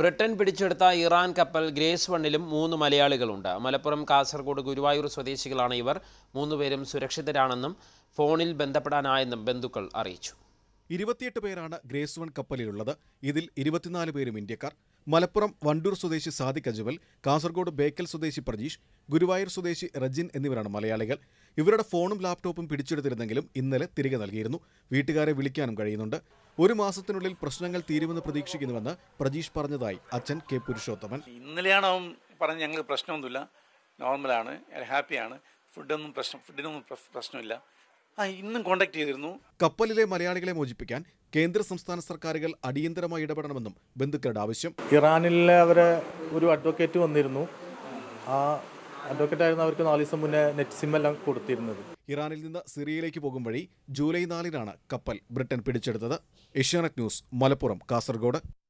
Britain പിടിച്ചെടുത്ത Iran കപ്പൽ Grace വണ്ണിലും 3 മലയാളികളുണ്ട്. മലപ്പുറം, കാസർഗോഡ്, ഗുരുവായൂർ സ്വദേശികളാണ് ഇവർ. 3 പേരും സുരക്ഷിതരാണെന്നും ഫോണിൽ ബന്ധപ്പെടാനായെന്നും ബന്ധുക്കൾ അറിയിച്ചു. 28 പേരാണ് ഗ്രേസ് വൺ കപ്പലിലുള്ളത്. ഇതിൽ 24 പേരും ഇന്ത്യക്കാർ. മലപ്പുറം വണ്ടൂർ സ്വദേശി സാദിഖ് അജ്മൽ, കാസർഗോഡ് ബേക്കൽ സ്വദേശി പ്രജീഷ്, ഗുരുവായൂർ സ്വദേശി റജിൻ എന്നിവരാണ് മലയാളികൾ. ഇവരുടെ ഫോണും ലാപ്ടോപ്പും പിടിച്ചെടുത്തിരുന്നെങ്കിലും ഇന്നലെ തിരികെ നൽകിയിരുന്നു. വീട്ടുകാരെ വിളിക്കാനും കഴിയുന്നുണ്ട്. 1 മാസത്തിനുള്ളിൽ പ്രശ്നങ്ങൾ തീരുമെന്ന് പ്രതീക്ഷിക്കുന്നുവെന്ന് പ്രജീഷ് പറഞ്ഞതായി അച്ഛൻ കെ പുരുഷോത്തമൻ. ഇന്നലെയാണ് അവൻ പറഞ്ഞത്, ഞങ്ങൾക്ക് പ്രശ്നമൊന്നുമില്ല, നോർമലാണ്, ഹാപ്പിയാണ്, ഫുഡിനൊന്നും പ്രശ്നമില്ല. ഇന്നും കോൺടാക്ട് ചെയ്തിരുന്നു. കപ്പലിലെ മലയാളികളെ മോചിപ്പിക്കാൻ കേന്ദ്ര സംസ്ഥാന സർക്കാരുകൾ അടിയന്തരമായി ഇടപെടണമെന്നും ബന്ധുക്കളുടെ ആവശ്യം. ഇറാനിലെ അവരെ ഒരു അഡ്വക്കേറ്റ് വന്നിരുന്നു. ആ അഡ്വക്കേറ്റായിരുന്നു അവർക്ക് 4 ദിവസം മുന്നേ നെറ്റ് സിമ്മെല്ലാം കൊടുത്തിരുന്നത്. ഇറാനിൽ നിന്ന് സിറിയയിലേക്ക് പോകും വഴി ജൂലൈ 4-നാണ് കപ്പൽ ബ്രിട്ടൻ പിടിച്ചെടുത്തത്. ഏഷ്യാനെറ്റ് ന്യൂസ്, മലപ്പുറം, കാസർഗോഡ്.